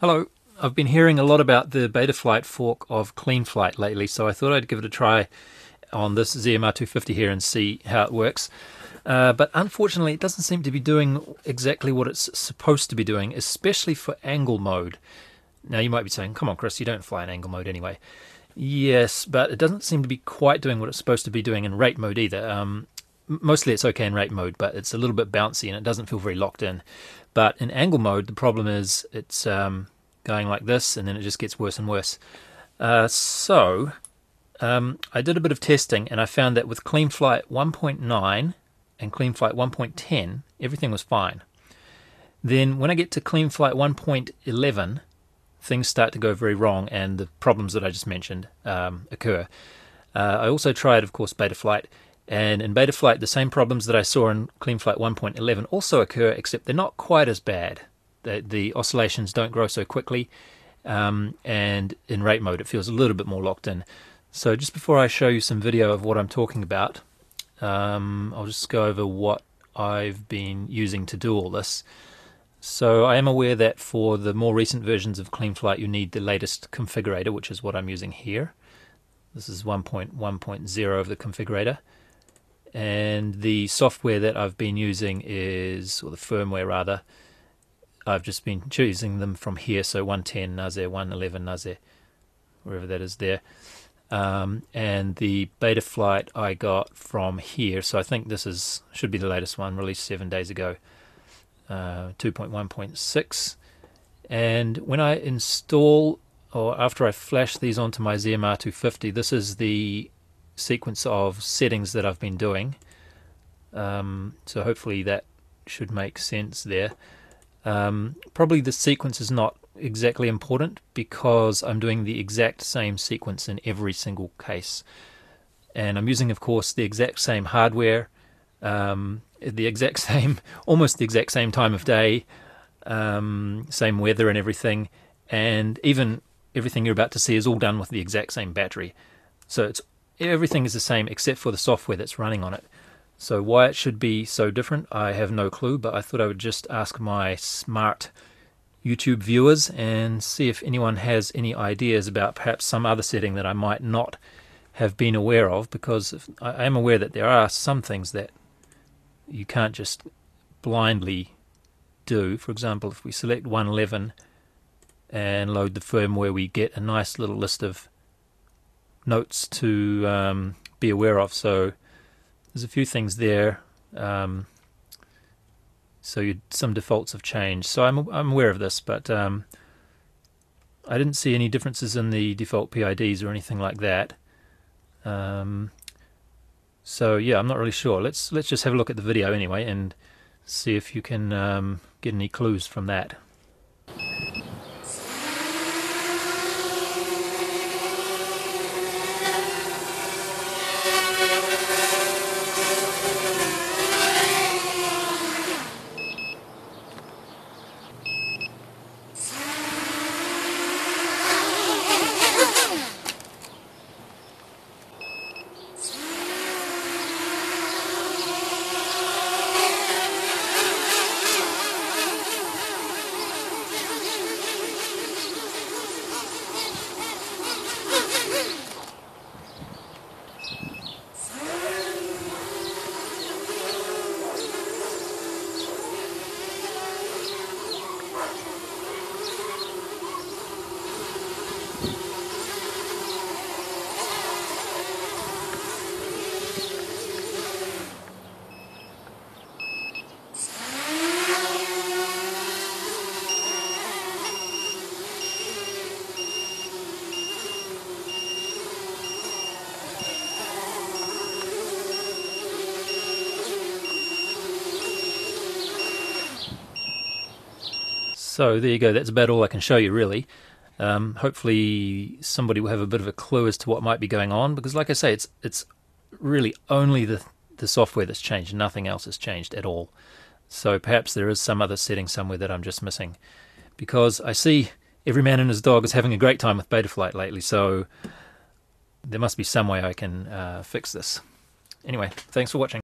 Hello, I've been hearing a lot about the Betaflight fork of Cleanflight lately, so I thought I'd give it a try on this ZMR250 here and see how it works. But unfortunately it doesn't seem to be doing exactly what it's supposed to be doing, especially for angle mode. Now you might be saying, come on Chris, you don't fly in angle mode anyway. Yes, but it doesn't seem to be quite doing what it's supposed to be doing in rate mode either. Mostly it's okay in rate mode, but it's a little bit bouncy and it doesn't feel very locked in. But in angle mode, the problem is it's going like this, and then it just gets worse and worse. I did a bit of testing, and I found that with Cleanflight 1.9 and Cleanflight 1.10, everything was fine. Then when I get to Cleanflight 1.11, things start to go very wrong, and the problems that I just mentioned occur. I also tried, of course, Betaflight. And in Betaflight, the same problems that I saw in Cleanflight 1.11 also occur, except they're not quite as bad. The oscillations don't grow so quickly, and in rate mode it feels a little bit more locked in. So just before I show you some video of what I'm talking about, I'll just go over what I've been using to do all this. So I am aware that for the more recent versions of Cleanflight you need the latest configurator, which is what I'm using here. This is 1.1.0 of the configurator. And the software that I've been using is, or the firmware rather, I've just been choosing them from here, so 110 Naze, 111 Naze, wherever that is there. And the Betaflight I got from here, so I think this should be the latest one, released 7 days ago, 2.1.6. And when I install, or after I flash these onto my ZMR250, this is the sequence of settings that I've been doing, so hopefully that should make sense there. Probably the sequence is not exactly important because I'm doing the exact same sequence in every single case, and I'm using, of course, the exact same hardware, almost the exact same time of day, same weather and everything, and even everything you're about to see is all done with the exact same battery, so everything is the same except for the software that's running on it. So why it should be so different, I have no clue, but I thought I would just ask my smart YouTube viewers and see if anyone has any ideas about perhaps some other setting that I might not have been aware of, because I am aware that there are some things that you can't just blindly do. For example, if we select 111 and load the firmware, we get a nice little list of notes to be aware of, so there's a few things there. Some defaults have changed, so I'm aware of this, but I didn't see any differences in the default PIDs or anything like that. So yeah, I'm not really sure. Let's just have a look at the video anyway and see if you can get any clues from that. So there you go, that's about all I can show you really. Hopefully somebody will have a bit of a clue as to what might be going on, because like I say, it's really only the software that's changed, nothing else has changed at all. So perhaps there is some other setting somewhere that I'm just missing, because I see every man and his dog is having a great time with Betaflight lately, so there must be some way I can fix this. Anyway, thanks for watching.